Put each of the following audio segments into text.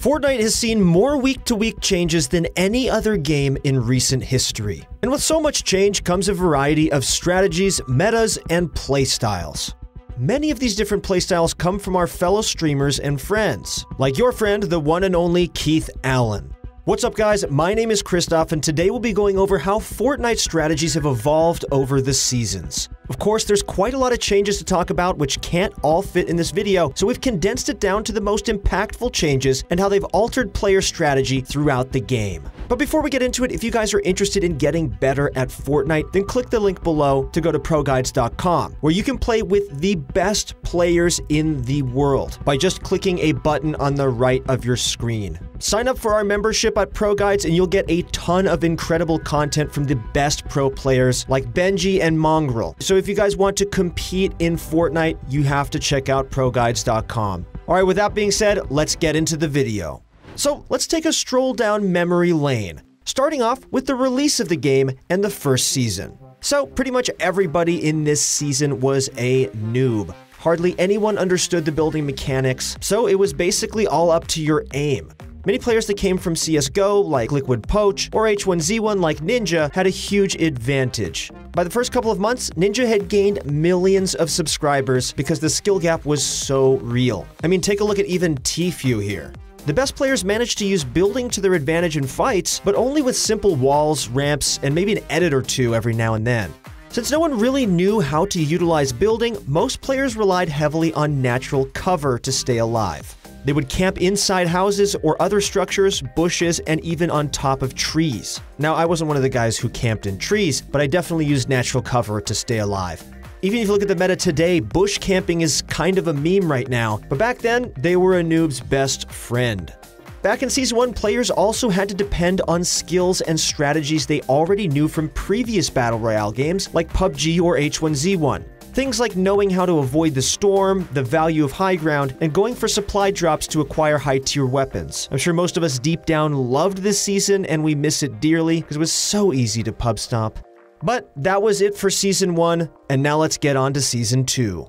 Fortnite has seen more week-to-week changes than any other game in recent history. And with so much change comes a variety of strategies, metas, and playstyles. Many of these different playstyles come from our fellow streamers and friends, like your friend, the one and only Keith Allen. What's up, guys? My name is Christoph, and today we'll be going over how Fortnite strategies have evolved over the seasons. Of course, there's quite a lot of changes to talk about which can't all fit in this video, so we've condensed it down to the most impactful changes and how they've altered player strategy throughout the game. But before we get into it, if you guys are interested in getting better at Fortnite, then click the link below to go to ProGuides.com, where you can play with the best players in the world by just clicking a button on the right of your screen. Sign up for our membership at ProGuides and you'll get a ton of incredible content from the best pro players like Benji and Mongrel. So if you guys want to compete in Fortnite, you have to check out ProGuides.com. All right, with that being said, let's get into the video. So let's take a stroll down memory lane, starting off with the release of the game and the first season. So pretty much everybody in this season was a noob. Hardly anyone understood the building mechanics, so it was basically all up to your aim. Many players that came from CSGO, like Liquid Poach, or H1Z1, like Ninja, had a huge advantage. By the first couple of months, Ninja had gained millions of subscribers because the skill gap was so real. I mean, take a look at even Tfue here. The best players managed to use building to their advantage in fights, but only with simple walls, ramps, and maybe an edit or two every now and then. Since no one really knew how to utilize building, most players relied heavily on natural cover to stay alive. They would camp inside houses or other structures, bushes, and even on top of trees. Now, I wasn't one of the guys who camped in trees, but I definitely used natural cover to stay alive. Even if you look at the meta today, bush camping is kind of a meme right now, but back then, they were a noob's best friend. Back in Season 1, players also had to depend on skills and strategies they already knew from previous Battle Royale games like PUBG or H1Z1. Things like knowing how to avoid the storm, the value of high ground, and going for supply drops to acquire high-tier weapons. I'm sure most of us deep down loved this season, and we miss it dearly, because it was so easy to pub stomp. But that was it for Season 1, and now let's get on to Season 2.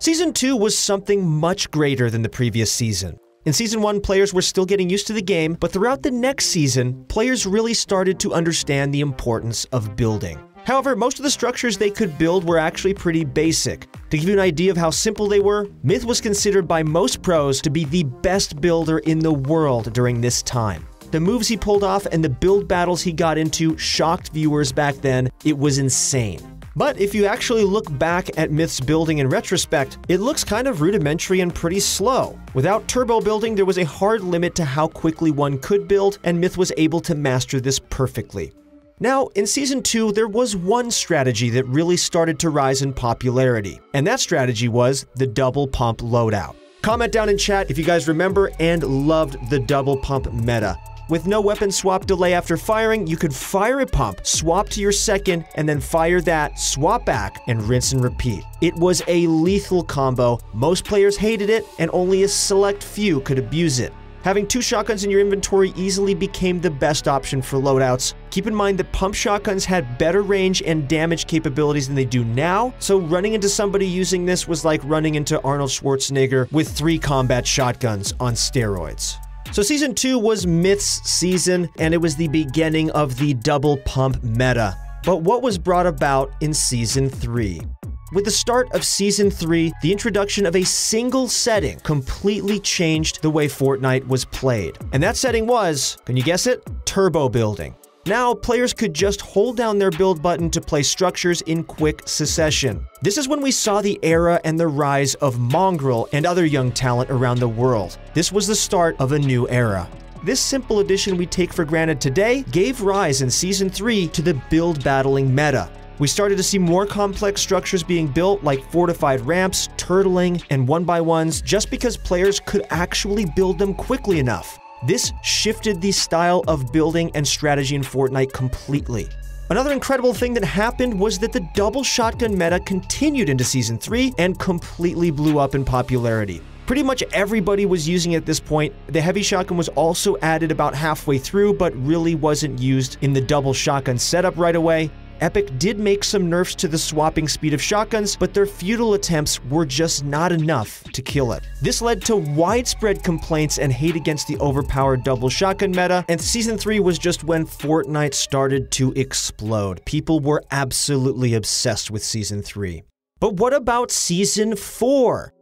Season 2 was something much greater than the previous season. In Season 1, players were still getting used to the game, but throughout the next season, players really started to understand the importance of building. However, most of the structures they could build were actually pretty basic. To give you an idea of how simple they were, Myth was considered by most pros to be the best builder in the world during this time. The moves he pulled off and the build battles he got into shocked viewers back then. It was insane. But if you actually look back at Myth's building in retrospect, it looks kind of rudimentary and pretty slow. Without turbo building, there was a hard limit to how quickly one could build, and Myth was able to master this perfectly. Now, in Season 2, there was one strategy that really started to rise in popularity, and that strategy was the double pump loadout. Comment down in chat if you guys remember and loved the double pump meta. With no weapon swap delay after firing, you could fire a pump, swap to your second, and then fire that, swap back, and rinse and repeat. It was a lethal combo, most players hated it, and only a select few could abuse it. Having two shotguns in your inventory easily became the best option for loadouts. Keep in mind that pump shotguns had better range and damage capabilities than they do now, so running into somebody using this was like running into Arnold Schwarzenegger with 3 combat shotguns on steroids. So Season 2 was Myth's season, and it was the beginning of the double pump meta. But what was brought about in Season 3? With the start of Season 3, the introduction of a single setting completely changed the way Fortnite was played. And that setting was, can you guess it? Turbo building. Now, players could just hold down their build button to place structures in quick succession. This is when we saw the era and the rise of Mongrel and other young talent around the world. This was the start of a new era. This simple addition we take for granted today gave rise in Season 3 to the build battling meta. We started to see more complex structures being built, like fortified ramps, turtling, and one-by-ones, just because players could actually build them quickly enough. This shifted the style of building and strategy in Fortnite completely. Another incredible thing that happened was that the double shotgun meta continued into Season 3 and completely blew up in popularity. Pretty much everybody was using it at this point. The heavy shotgun was also added about halfway through, but really wasn't used in the double shotgun setup right away. Epic did make some nerfs to the swapping speed of shotguns, but their futile attempts were just not enough to kill it. This led to widespread complaints and hate against the overpowered double shotgun meta, and Season 3 was just when Fortnite started to explode. People were absolutely obsessed with Season 3. But what about Season 4?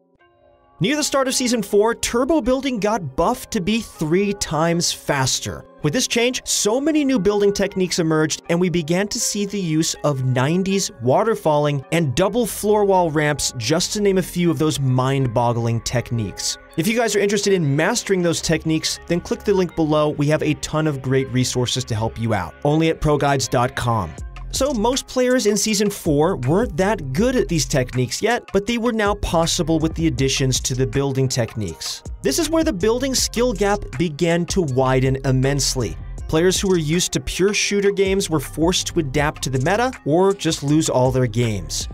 Near the start of Season 4, turbo building got buffed to be 3 times faster. With this change, so many new building techniques emerged, and we began to see the use of 90s waterfalling and double floor wall ramps, just to name a few of those mind-boggling techniques. If you guys are interested in mastering those techniques, then click the link below. We have a ton of great resources to help you out, only at ProGuides.com. So most players in Season 4 weren't that good at these techniques yet, but they were now possible with the additions to the building techniques. This is where the building skill gap began to widen immensely. Players who were used to pure shooter games were forced to adapt to the meta or just lose all their games.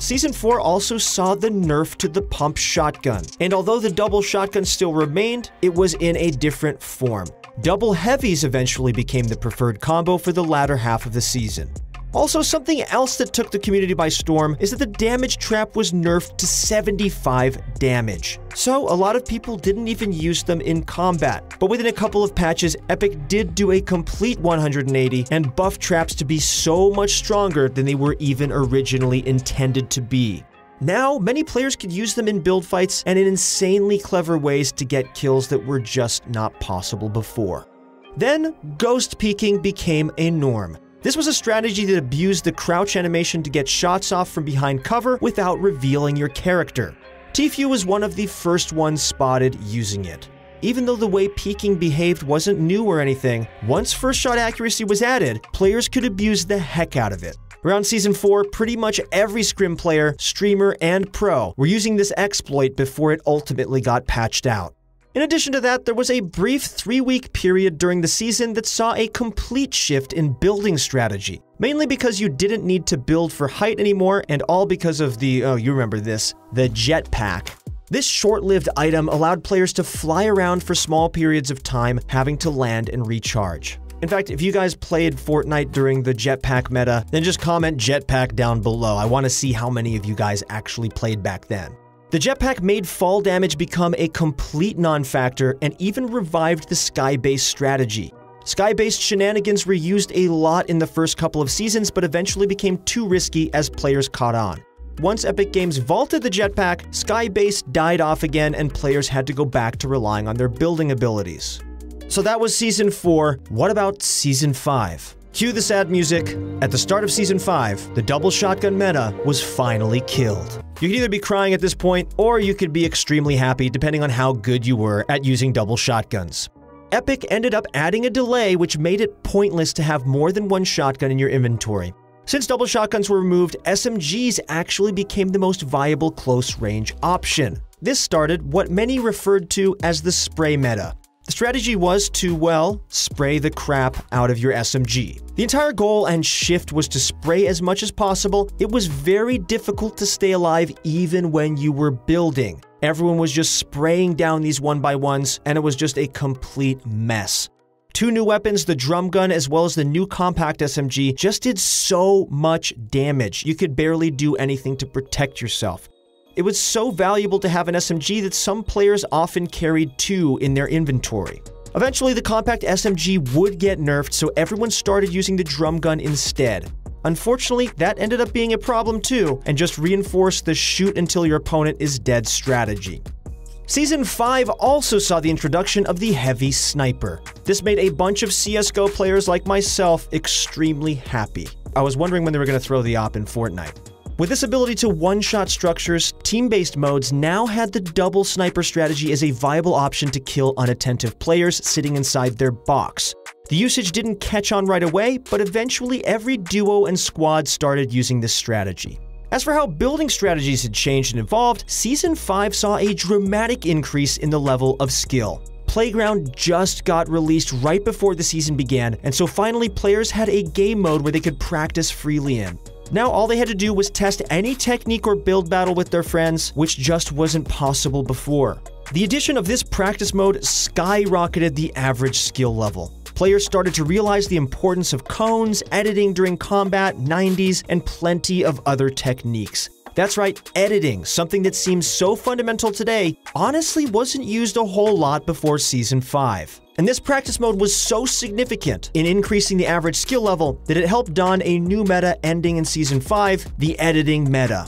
Season 4 also saw the nerf to the pump shotgun, and although the double shotgun still remained, it was in a different form. Double heavies eventually became the preferred combo for the latter half of the season. Also, something else that took the community by storm is that the damage trap was nerfed to 75 damage. So a lot of people didn't even use them in combat. But within a couple of patches, Epic did do a complete 180 and buffed traps to be so much stronger than they were even originally intended to be. Now, many players could use them in build fights and in insanely clever ways to get kills that were just not possible before. Then, ghost peeking became a norm. This was a strategy that abused the crouch animation to get shots off from behind cover without revealing your character. Tfue was one of the first ones spotted using it. Even though the way peeking behaved wasn't new or anything, once first shot accuracy was added, players could abuse the heck out of it. Around Season 4, pretty much every scrim player, streamer, and pro were using this exploit before it ultimately got patched out. In addition to that, there was a brief 3-week period during the season that saw a complete shift in building strategy, mainly because you didn't need to build for height anymore, and all because of the, oh, you remember this, the jetpack. This short-lived item allowed players to fly around for small periods of time, having to land and recharge. In fact, if you guys played Fortnite during the jetpack meta, then just comment jetpack down below. I want to see how many of you guys actually played back then. The jetpack made fall damage become a complete non-factor and even revived the sky-based strategy. Sky-based shenanigans were used a lot in the first couple of seasons, but eventually became too risky as players caught on. Once Epic Games vaulted the jetpack, sky-based died off again and players had to go back to relying on their building abilities. So that was Season 4. What about Season 5? Cue the sad music. At the start of Season 5, the double shotgun meta was finally killed. You could either be crying at this point, or you could be extremely happy depending on how good you were at using double shotguns. Epic ended up adding a delay which made it pointless to have more than one shotgun in your inventory. Since double shotguns were removed, SMGs actually became the most viable close-range option. This started what many referred to as the spray meta. The strategy was to, well, spray the crap out of your SMG. The entire goal and shift was to spray as much as possible. It was very difficult to stay alive even when you were building. Everyone was just spraying down these one-by-ones, and it was just a complete mess. 2 new weapons, the drum gun as well as the new compact SMG, just did so much damage. You could barely do anything to protect yourself. It was so valuable to have an SMG that some players often carried 2 in their inventory. Eventually, the compact SMG would get nerfed, so everyone started using the drum gun instead. Unfortunately, that ended up being a problem too, and just reinforced the shoot until your opponent is dead strategy. Season 5 also saw the introduction of the heavy sniper. This made a bunch of CSGO players like myself extremely happy. I was wondering when they were going to throw the op in Fortnite. With this ability to one-shot structures, team-based modes now had the double sniper strategy as a viable option to kill unattentive players sitting inside their box. The usage didn't catch on right away, but eventually every duo and squad started using this strategy. As for how building strategies had changed and evolved, Season 5 saw a dramatic increase in the level of skill. Playground just got released right before the season began, and so finally players had a game mode where they could practice freely in. Now all they had to do was test any technique or build battle with their friends, which just wasn't possible before. The addition of this practice mode skyrocketed the average skill level. Players started to realize the importance of cones, editing during combat, 90s, and plenty of other techniques. That's right, editing, something that seems so fundamental today, honestly wasn't used a whole lot before Season 5. And this practice mode was so significant in increasing the average skill level that it helped dawn a new meta ending in Season 5, the editing meta.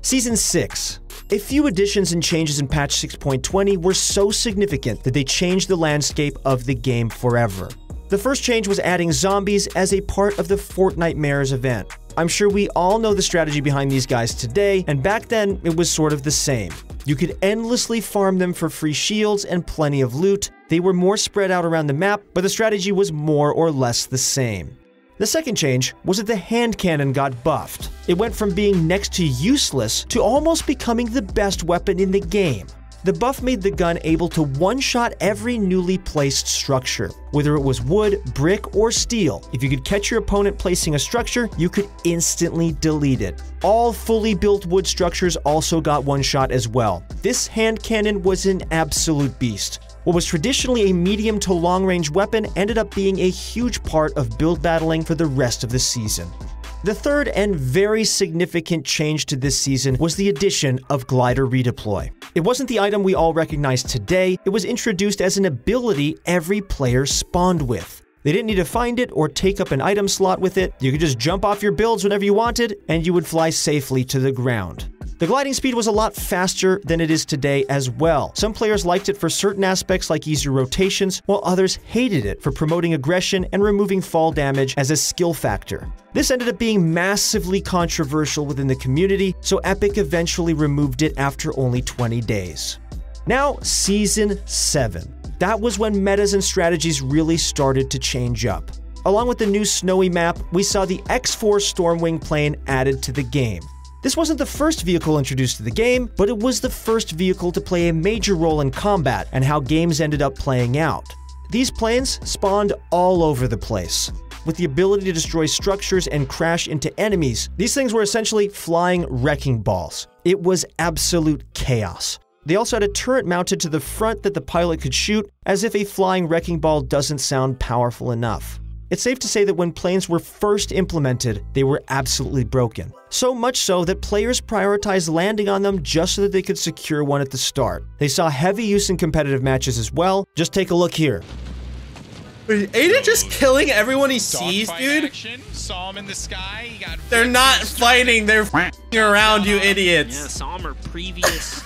Season 6. A few additions and changes in patch 6.20 were so significant that they changed the landscape of the game forever. The first change was adding zombies as a part of the Fortnite Mares event. I'm sure we all know the strategy behind these guys today, and back then it was sort of the same. You could endlessly farm them for free shields and plenty of loot. They were more spread out around the map, but the strategy was more or less the same. The second change was that the hand cannon got buffed. It went from being next to useless to almost becoming the best weapon in the game. The buff made the gun able to one-shot every newly placed structure. Whether it was wood, brick, or steel, if you could catch your opponent placing a structure, you could instantly delete it. All fully built wood structures also got one-shot as well. This hand cannon was an absolute beast. What was traditionally a medium to long-range weapon ended up being a huge part of build battling for the rest of the season. The third and very significant change to this season was the addition of glider redeploy. It wasn't the item we all recognize today, it was introduced as an ability every player spawned with. They didn't need to find it or take up an item slot with it, you could just jump off your builds whenever you wanted, and you would fly safely to the ground. The gliding speed was a lot faster than it is today as well. Some players liked it for certain aspects like easier rotations, while others hated it for promoting aggression and removing fall damage as a skill factor. This ended up being massively controversial within the community, so Epic eventually removed it after only 20 days. Now, Season 7. That was when metas and strategies really started to change up. Along with the new snowy map, we saw the X4 Stormwing plane added to the game. This wasn't the first vehicle introduced to the game, but it was the first vehicle to play a major role in combat and how games ended up playing out. These planes spawned all over the place. With the ability to destroy structures and crash into enemies, these things were essentially flying wrecking balls. It was absolute chaos. They also had a turret mounted to the front that the pilot could shoot, as if a flying wrecking ball doesn't sound powerful enough. It's safe to say that when planes were first implemented, they were absolutely broken. So much so that players prioritized landing on them just so that they could secure one at the start. They saw heavy use in competitive matches as well. Just take a look here. Aiden just killing everyone he sees, dude. Saw him in the sky. He got they're not fighting. They're f***ing around, you idiots. Yeah, saw him or previous.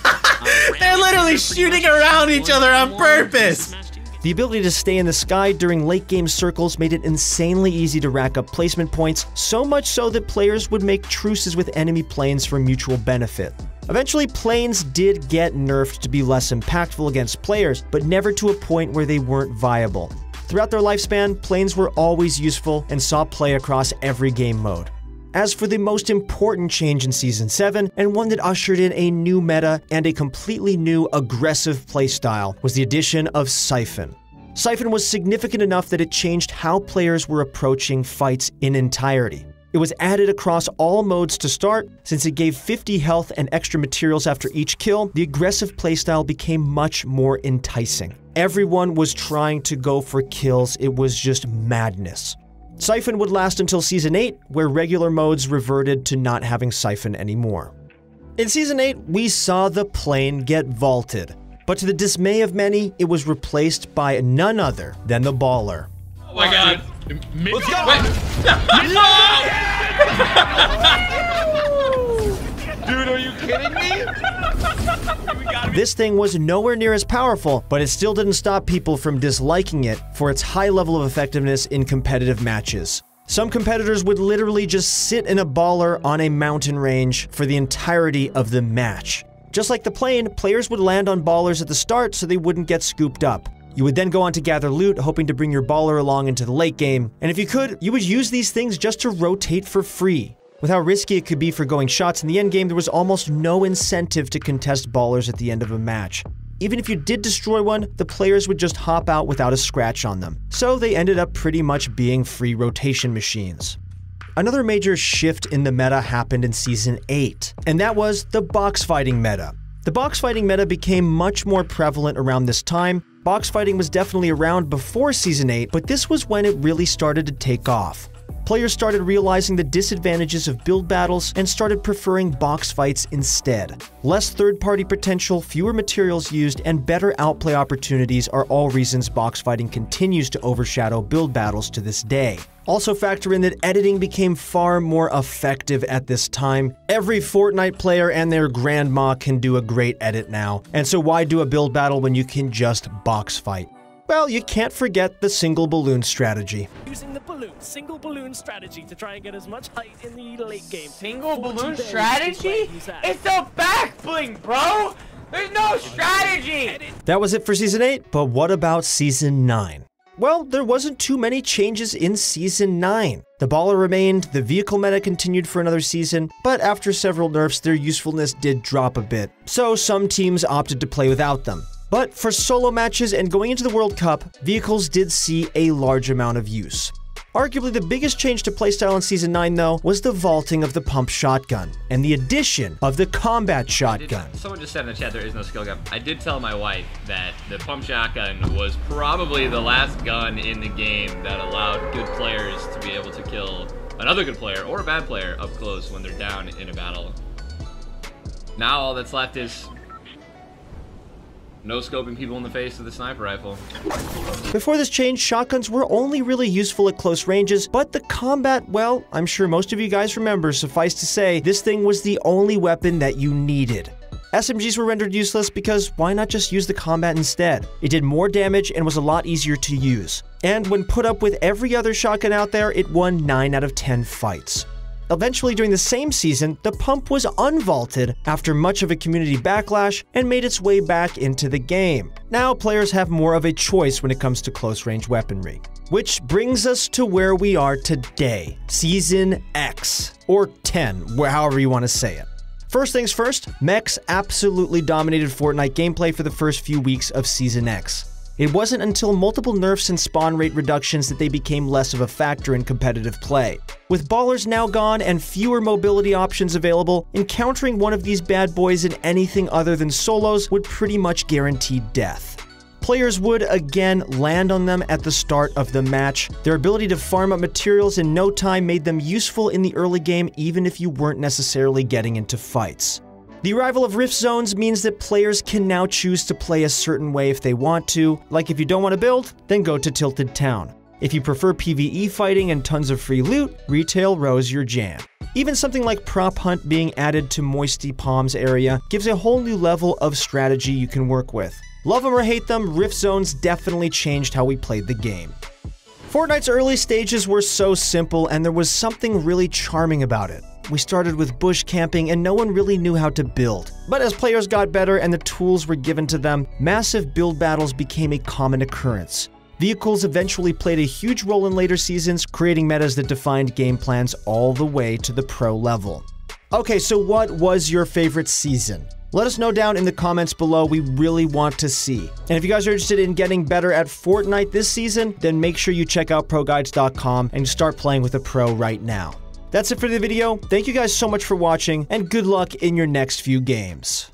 They're literally shooting around each other on purpose. The ability to stay in the sky during late-game circles made it insanely easy to rack up placement points, so much so that players would make truces with enemy planes for mutual benefit. Eventually, planes did get nerfed to be less impactful against players, but never to a point where they weren't viable. Throughout their lifespan, planes were always useful and saw play across every game mode. As for the most important change in Season 7, and one that ushered in a new meta and a completely new, aggressive playstyle, was the addition of Siphon. Siphon was significant enough that it changed how players were approaching fights in entirety. It was added across all modes to start. Since it gave 50 health and extra materials after each kill, the aggressive playstyle became much more enticing. Everyone was trying to go for kills, it was just madness. Siphon would last until Season 8, where regular modes reverted to not having Siphon anymore. In Season 8, we saw the plane get vaulted, but to the dismay of many, it was replaced by none other than the baller. Oh my god. Let's go! No! Dude, are you kidding me? This thing was nowhere near as powerful, but it still didn't stop people from disliking it for its high level of effectiveness in competitive matches. Some competitors would literally just sit in a baller on a mountain range for the entirety of the match. Just like the plane, players would land on ballers at the start so they wouldn't get scooped up. You would then go on to gather loot, hoping to bring your baller along into the late game, and if you could, you would use these things just to rotate for free. With how risky it could be for going shots in the endgame, there was almost no incentive to contest ballers at the end of a match. Even if you did destroy one, the players would just hop out without a scratch on them, so they ended up pretty much being free rotation machines. Another major shift in the meta happened in Season 8, and that was the box fighting meta. The boxfighting meta became much more prevalent around this time. Boxfighting was definitely around before Season 8, but this was when it really started to take off. Players started realizing the disadvantages of build battles and started preferring box fights instead. Less third-party potential, fewer materials used, and better outplay opportunities are all reasons boxfighting continues to overshadow build battles to this day. Also factor in that editing became far more effective at this time. Every Fortnite player and their grandma can do a great edit now, and so why do a build battle when you can just box fight? Well, you can't forget the single balloon strategy. Using the balloon, single balloon strategy to try and get as much height in the late game. Single balloon strategy? It's a back bling, bro! There's no strategy! That was it for Season 8, but what about Season 9? Well, there wasn't too many changes in Season 9. The baller remained, the vehicle meta continued for another season, but after several nerfs, their usefulness did drop a bit, so some teams opted to play without them. But for solo matches and going into the World Cup, vehicles did see a large amount of use. Arguably the biggest change to playstyle in Season 9, though, was the vaulting of the pump shotgun and the addition of the combat shotgun. Someone just said in the chat there is no skill gap. I did tell my wife that the pump shotgun was probably the last gun in the game that allowed good players to be able to kill another good player or a bad player up close when they're down in a battle. Now all that's left is no scoping people in the face with a sniper rifle. Before this change, shotguns were only really useful at close ranges, but the combat, well, I'm sure most of you guys remember, suffice to say, this thing was the only weapon that you needed. SMGs were rendered useless because why not just use the combat instead? It did more damage and was a lot easier to use. And when put up with every other shotgun out there, it won 9 out of 10 fights. Eventually, during the same season, the pump was unvaulted after much of a community backlash and made its way back into the game. Now, players have more of a choice when it comes to close-range weaponry. Which brings us to where we are today, Season X, or 10, however you want to say it. First things first, mechs absolutely dominated Fortnite gameplay for the first few weeks of Season X. It wasn't until multiple nerfs and spawn rate reductions that they became less of a factor in competitive play. With ballers now gone and fewer mobility options available, encountering one of these bad boys in anything other than solos would pretty much guarantee death. Players would, again, land on them at the start of the match. Their ability to farm up materials in no time made them useful in the early game even if you weren't necessarily getting into fights. The arrival of Rift Zones means that players can now choose to play a certain way if they want to. Like if you don't want to build, then go to Tilted Town. If you prefer PvE fighting and tons of free loot, Retail Row's your jam. Even something like Prop Hunt being added to Moisty Palms area gives a whole new level of strategy you can work with. Love them or hate them, Rift Zones definitely changed how we played the game. Fortnite's early stages were so simple and there was something really charming about it. We started with bush camping and no one really knew how to build. But as players got better and the tools were given to them, massive build battles became a common occurrence. Vehicles eventually played a huge role in later seasons, creating metas that defined game plans all the way to the pro level. Okay, so what was your favorite season? Let us know down in the comments below, we really want to see. And if you guys are interested in getting better at Fortnite this season, then make sure you check out ProGuides.com and start playing with a pro right now. That's it for the video. Thank you guys so much for watching, and good luck in your next few games.